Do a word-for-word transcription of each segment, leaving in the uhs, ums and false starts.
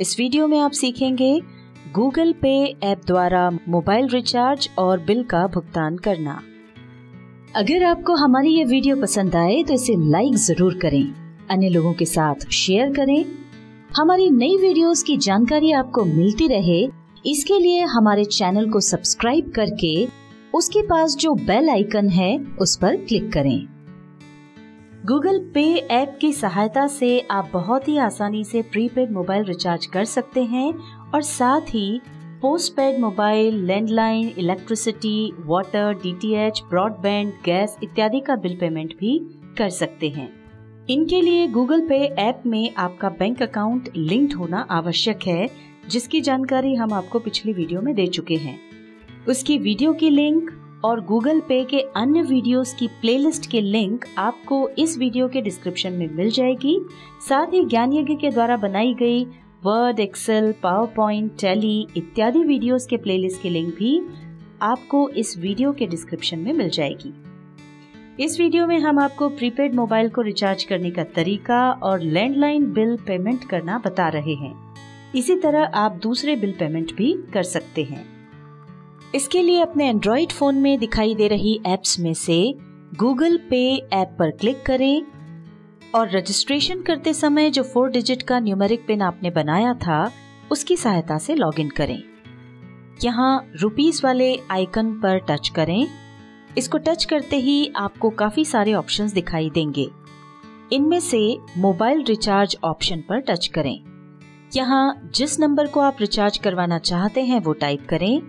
इस वीडियो में आप सीखेंगे Google पे ऐप द्वारा मोबाइल रिचार्ज और बिल का भुगतान करना। अगर आपको हमारी ये वीडियो पसंद आए तो इसे लाइक जरूर करें, अन्य लोगों के साथ शेयर करें। हमारी नई वीडियोस की जानकारी आपको मिलती रहे, इसके लिए हमारे चैनल को सब्सक्राइब करके उसके पास जो बेल आइकन है उस पर क्लिक करें। Google पे ऐप की सहायता से आप बहुत ही आसानी से प्रीपेड मोबाइल रिचार्ज कर सकते हैं और साथ ही postpaid mobile, landline, electricity, water, D T H, broadband, gas इत्यादि का बिल पेमेंट भी कर सकते हैं। इनके लिए Google पे ऐप में आपका बैंक अकाउंट लिंक्ड होना आवश्यक है, जिसकी जानकारी हम आपको पिछली वीडियो में दे चुके हैं। उसकी वीडियो की लिंक और Google पे के अन्य वीडियोस की प्लेलिस्ट के लिंक आपको इस वीडियो के डिस्क्रिप्शन में मिल जाएगी। साथ ही ज्ञानयज्ञ के द्वारा बनाई गई Word, Excel, PowerPoint, Tally इत्यादि वीडियोस के प्लेलिस्ट के लिंक भी आपको इस वीडियो के डिस्क्रिप्शन में मिल जाएगी। इस वीडियो में हम आपको प्रीपेड मोबाइल को रिचार्ज करने का तरीका और लैंडलाइन बिल पेमेंट करना बता रहे हैं। इसी तरह आप दूसरे बिल पेमेंट भी कर सकते हैं। इसके लिए अपने एंड्रॉइड फोन में दिखाई दे रही एप्स में से Google पे ऐप पर क्लिक करें और रजिस्ट्रेशन करते समय जो फोर डिजिट का न्यूमेरिक पिन आपने बनाया था उसकी सहायता से लॉगिन करें। यहाँ रुपीस वाले आइकन पर टच करें। इसको टच करते ही आपको काफी सारे ऑप्शंस दिखाई देंगे। इनमें से मोबाइल रिचार्ज ऑप्शन पर टच करें। यहाँ जिस नंबर को आप रिचार्ज करवाना चाहते हैं वो टाइप करें।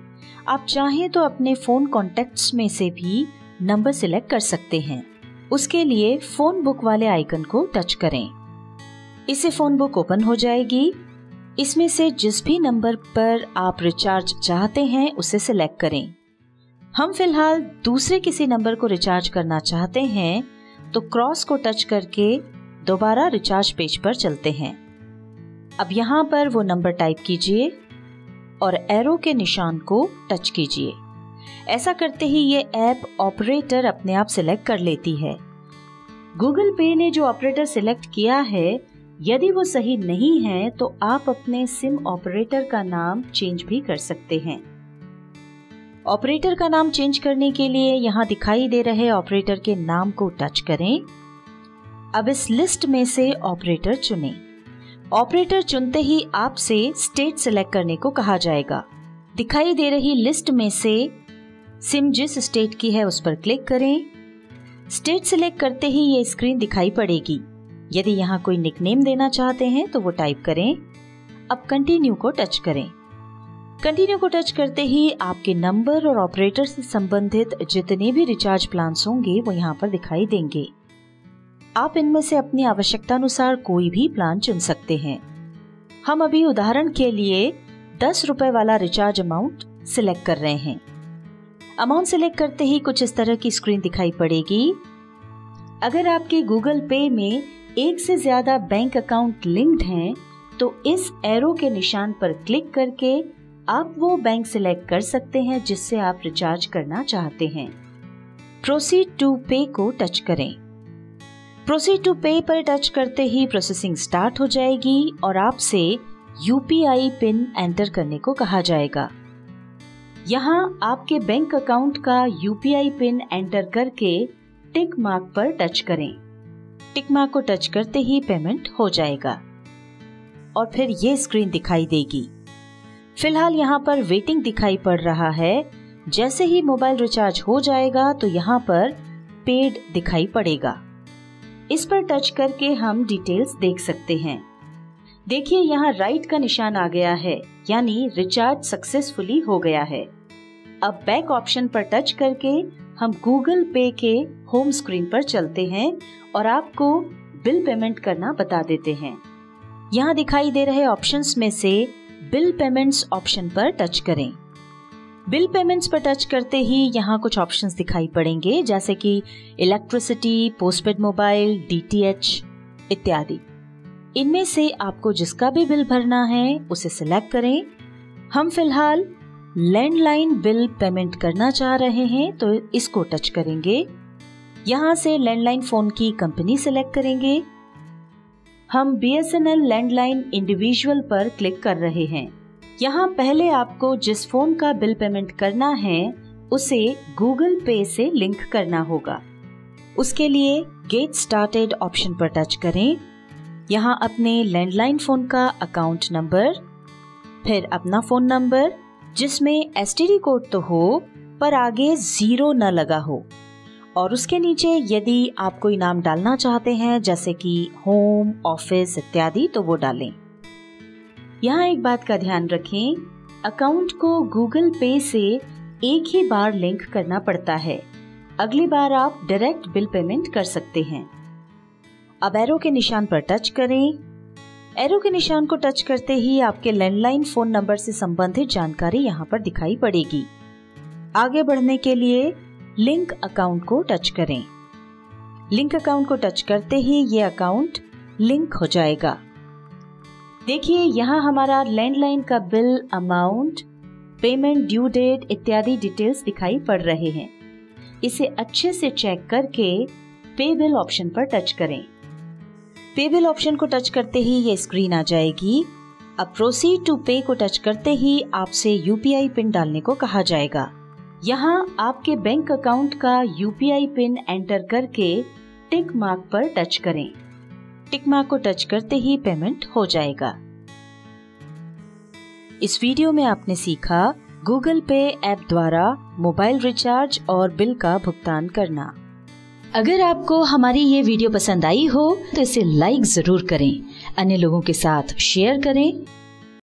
आप चाहें तो अपने फोन कॉन्टेक्ट्स में से भी नंबर सिलेक्ट कर सकते हैं। उसके लिए फोन बुक वाले आइकन को टच करें। इससे फोन बुक ओपन हो जाएगी। इसमें से जिस भी नंबर पर आप रिचार्ज चाहते हैं उसे सिलेक्ट करें। हम फिलहाल दूसरे किसी नंबर को रिचार्ज करना चाहते हैं तो क्रॉस को टच करके दोबारा रिचार्ज पेज पर चलते हैं। अब यहाँ पर वो नंबर टाइप कीजिए और एरो के निशान को टच कीजिए। ऐसा करते ही ये ऐप ऑपरेटर अपने आप सिलेक्ट कर लेती है। Google पे ने जो ऑपरेटर सिलेक्ट किया है यदि वो सही नहीं है तो आप अपने सिम ऑपरेटर का नाम चेंज भी कर सकते हैं। ऑपरेटर का नाम चेंज करने के लिए यहाँ दिखाई दे रहे ऑपरेटर के नाम को टच करें। अब इस लिस्ट में से ऑपरेटर चुनें। ऑपरेटर चुनते ही आपसे स्टेट सिलेक्ट करने को कहा जाएगा। दिखाई दे रही लिस्ट में से सिम जिस स्टेट की है उस पर क्लिक करें। स्टेट सिलेक्ट करते ही ये स्क्रीन दिखाई पड़ेगी। यदि यहाँ कोई निकनेम देना चाहते हैं तो वो टाइप करें। अब कंटिन्यू को टच करें। कंटिन्यू को टच करते ही आपके नंबर और ऑपरेटर से संबंधित जितने भी रिचार्ज प्लान्स होंगे वो यहाँ पर दिखाई देंगे। आप इनमें से अपनी आवश्यकता अनुसार कोई भी प्लान चुन सकते हैं। हम अभी उदाहरण के लिए दस रुपए वाला रिचार्ज अमाउंट सिलेक्ट कर रहे हैं। अमाउंट सिलेक्ट करते ही कुछ इस तरह की स्क्रीन दिखाई पड़ेगी। अगर आपके Google पे में एक से ज्यादा बैंक अकाउंट लिंक्ड हैं, तो इस एरो के निशान पर क्लिक करके आप वो बैंक सिलेक्ट कर सकते हैं जिससे आप रिचार्ज करना चाहते हैं। प्रोसीड टू पे को टच करें। प्रोसीड टू पे पर टच करते ही प्रोसेसिंग स्टार्ट हो जाएगी और आपसे U P I pin enter करने को कहा जाएगा। यहाँ आपके बैंक अकाउंट का U P I pin enter करके टिक मार्क पर टच करें। टिक मार्क को टच करते ही पेमेंट हो जाएगा और फिर ये स्क्रीन दिखाई देगी। फिलहाल यहाँ पर वेटिंग दिखाई पड़ रहा है। जैसे ही मोबाइल रिचार्ज हो जाएगा तो यहाँ पर पेड दिखाई पड़ेगा। इस पर टच करके हम डिटेल्स देख सकते हैं। देखिए यहाँ राइट का निशान आ गया है, यानी रिचार्ज सक्सेसफुली हो गया है। अब बैक ऑप्शन पर टच करके हम Google पे के होम स्क्रीन पर चलते हैं और आपको बिल पेमेंट करना बता देते हैं। यहाँ दिखाई दे रहे ऑप्शंस में से बिल पेमेंट्स ऑप्शन पर टच करें। बिल पेमेंट्स पर टच करते ही यहाँ कुछ ऑप्शंस दिखाई पड़ेंगे, जैसे कि electricity, postpaid mobile, D T H इत्यादि। इनमें से आपको जिसका भी बिल भरना है उसे सिलेक्ट करें। हम फिलहाल लैंडलाइन बिल पेमेंट करना चाह रहे हैं तो इसको टच करेंगे। यहाँ से लैंडलाइन फोन की कंपनी सिलेक्ट करेंगे। हम B S N L landline individual पर क्लिक कर रहे हैं। यहाँ पहले आपको जिस फोन का बिल पेमेंट करना है उसे Google Pay से लिंक करना होगा। उसके लिए गेट स्टार्टेड ऑप्शन पर टच करें। यहाँ अपने लैंडलाइन फोन का अकाउंट नंबर, फिर अपना फोन नंबर जिसमें एसटीडी कोड तो हो पर आगे जीरो न लगा हो, और उसके नीचे यदि आप कोई नाम डालना चाहते हैं जैसे कि होम, ऑफिस इत्यादि तो वो डालें। यहाँ एक बात का ध्यान रखें, अकाउंट को Google Pay से एक ही बार लिंक करना पड़ता है, अगली बार आप डायरेक्ट बिल पेमेंट कर सकते हैं। अब एरो के निशान पर टच करें। एरो के निशान को टच करते ही आपके लैंडलाइन फोन नंबर से संबंधित जानकारी यहाँ पर दिखाई पड़ेगी। आगे बढ़ने के लिए लिंक अकाउंट को टच करें। लिंक अकाउंट को टच करते ही ये अकाउंट लिंक हो जाएगा। देखिए यहाँ हमारा लैंडलाइन का bill amount, payment due date इत्यादि डिटेल्स दिखाई पड़ रहे हैं। इसे अच्छे से चेक करके पे बिल ऑप्शन पर टच करें। पे बिल ऑप्शन को टच करते ही ये स्क्रीन आ जाएगी। अब प्रोसीड टू पे को टच करते ही आपसे यूपीआई पिन डालने को कहा जाएगा। यहाँ आपके बैंक अकाउंट का यूपीआई पिन एंटर करके टिक मार्क पर टच करें। टिक मार्क को टच करते ही पेमेंट हो जाएगा। इस वीडियो में आपने सीखा Google Pay ऐप द्वारा मोबाइल रिचार्ज और बिल का भुगतान करना। अगर आपको हमारी ये वीडियो पसंद आई हो तो इसे लाइक जरूर करें, अन्य लोगों के साथ शेयर करें